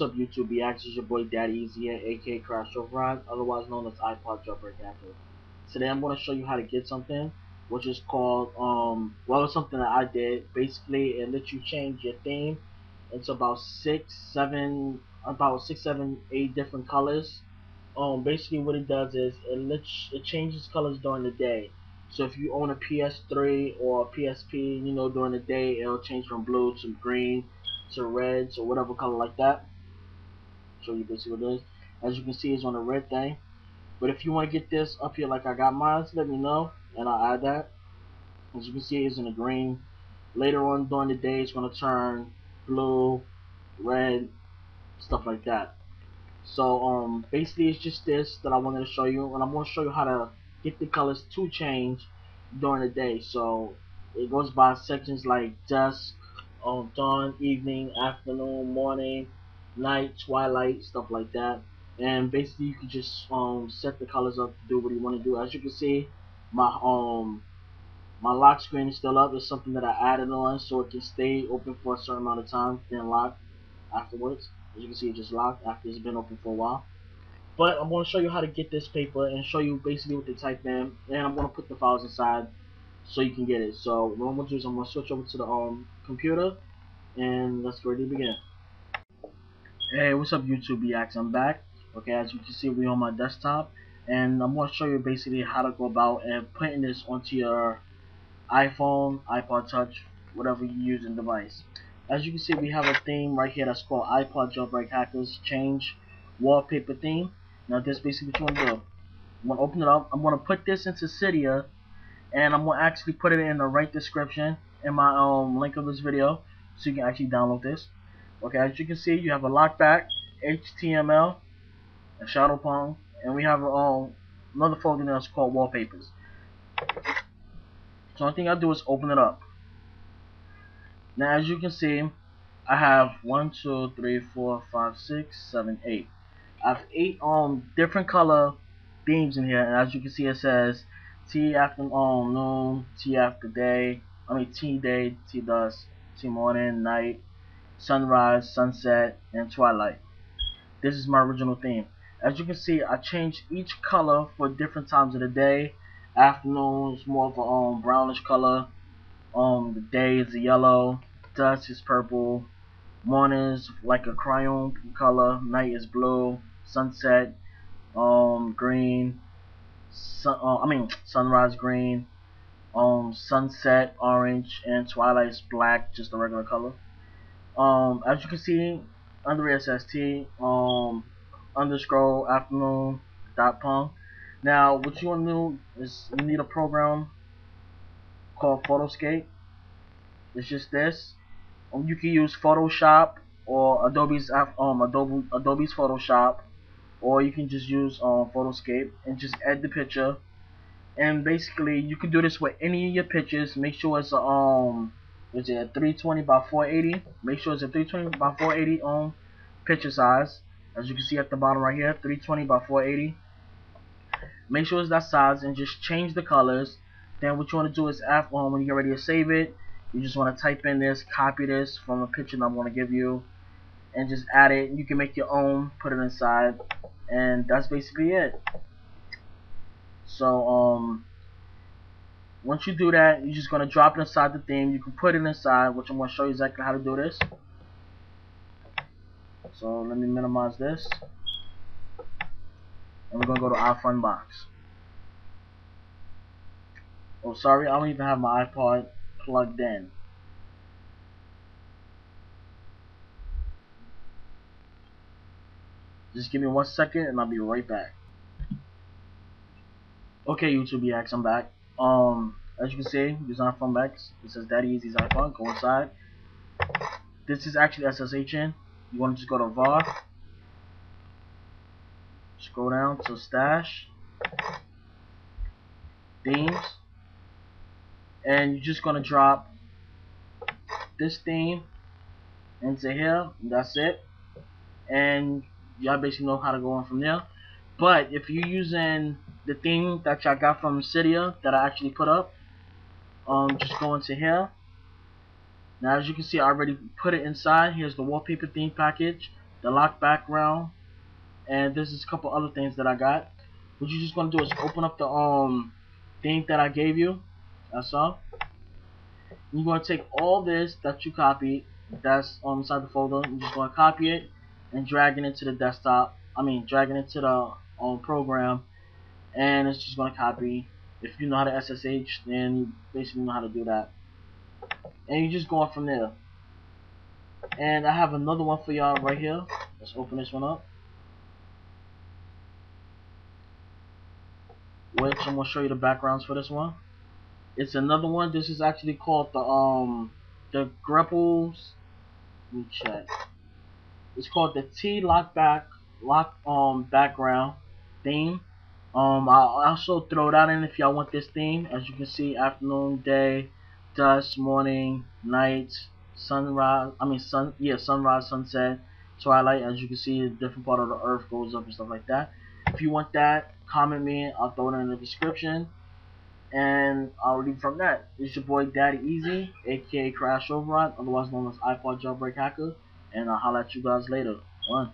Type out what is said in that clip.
What's up, YouTube? You access your boy Daddyezee, aka Crash Override, otherwise known as iPod Jumper Captain. Today I'm going to show you how to get something, which is called, it's something that I did. Basically, it lets you change your theme into about six, seven, eight different colors. Basically, what it does is it changes colors during the day. So if you own a PS3 or a PSP, you know, during the day it'll change from blue to green to reds or whatever color like that. So you can see what it is. As you can see, it's on the red thing. But if you want to get this up here like I got mine, let me know and I'll add that. As you can see, it's in the green. Later on during the day it's going to turn blue, red, stuff like that. So basically it's just this that I wanted to show you, and I'm going to show you how to get the colors to change during the day. So it goes by sections like dusk, dawn, evening, afternoon, morning, night, twilight, stuff like that. And basically you can just set the colors up to do what you want to do. As you can see, my lock screen is still up. It's something that I added on so it can stay open for a certain amount of time, then lock afterwards. As you can see, it just locked after it's been open for a while. But I'm going to show you how to get this paper and show you basically what to type in, and I'm going to put the files inside so you can get it. So what I'm going to do is I'm going to switch over to the computer, and let's ready to begin. Hey, what's up, YouTube? I'm back. Okay, as you can see, we're on my desktop, and I'm going to show you basically how to go about and putting this onto your iPhone, iPod touch, whatever you use in device. As you can see, we have a theme right here that's called iPod Jumper Hackers Change Wallpaper Theme. Now this basically what you want to do. I'm going to open it up. I'm going to put this into Cydia, and I'm going to actually put it in the right description in my link of this video, so you can actually download this. Okay, as you can see, you have a lockback, HTML, a shadow pong, and we have another folder that's called wallpapers. So I think I'll do is open it up. Now as you can see, I have 1, 2, 3, 4, 5, 6, 7, 8. I have 8 different color themes in here, and as you can see, it says tea after noon, tea after day. I mean tea day, tea dusk, tea morning, night, sunrise, sunset, and twilight. This is my original theme. As you can see, I changed each color for different times of the day. Afternoon's more of a brownish color. The day is yellow. Dusk is purple. Morning's like a crayon color. Night is blue. Sunset green. Sunrise green. Sunset orange, and twilight is black, just a regular color. As you can see, under it says T underscore afternoon dot pong. Now what you want to do is you need a program called Photoscape. It's just this. You can use Photoshop or Adobe's Photoshop, or you can just use Photoscape and just add the picture. And basically, you can do this with any of your pictures. Make sure it's a 320 by 480. Make sure it's a 320 by 480 picture size. As you can see at the bottom right here, 320 by 480. Make sure it's that size and just change the colors. Then what you want to do is after when you get ready to save it, you just want to type in this, copy this from the picture that I'm going to give you, and just add it. You can make your own, put it inside, and that's basically it. So once you do that, you're just going to drop it inside the theme. You can put it inside, which I'm going to show you exactly how to do this. So let me minimize this, and we're going to go to iFunBox. Oh, sorry, I don't even have my iPod plugged in. Just give me 1 second and I'll be right back. Okay, YouTube, I'm back. As you can see, using iPhone Max, it says Daddyzee's iPhone. Go inside. This is actually SSH in. You want to just go to var, scroll down to stash, themes, and you're just gonna drop this theme into here. That's it, and y'all basically know how to go on from there. But if you're using the theme that y'all got from Cydia that I actually put up, just go into here. Now as you can see, I already put it inside. Here's the wallpaper theme package. the lock background, and there's just a couple other things that I got. What you just gonna do is open up the thing that I gave you. That's all. You're gonna take all this that you copied, that's inside the folder. You're just gonna copy it and drag it into the desktop. I mean, dragging it to the program, and it's just gonna copy. If you know how to SSH, then you basically know how to do that. And you just go on from there. And I have another one for y'all right here. Let's open this one up, which I'm gonna show you the backgrounds for this one. It's another one. This is actually called the Grepples. Let me check. It's called the T lock background theme. I'll also throw that in if y'all want this theme. As you can see, afternoon, day, dusk, morning, night, sunrise. I mean sunrise, sunset, twilight. As you can see, a different part of the earth goes up and stuff like that. If you want that, comment me. I'll throw it in the description. And I'll leave from that. It's your boy Daddyezee, aka Crash Override, otherwise known as iPod Jumper Captain, and I'll holler at you guys later. One.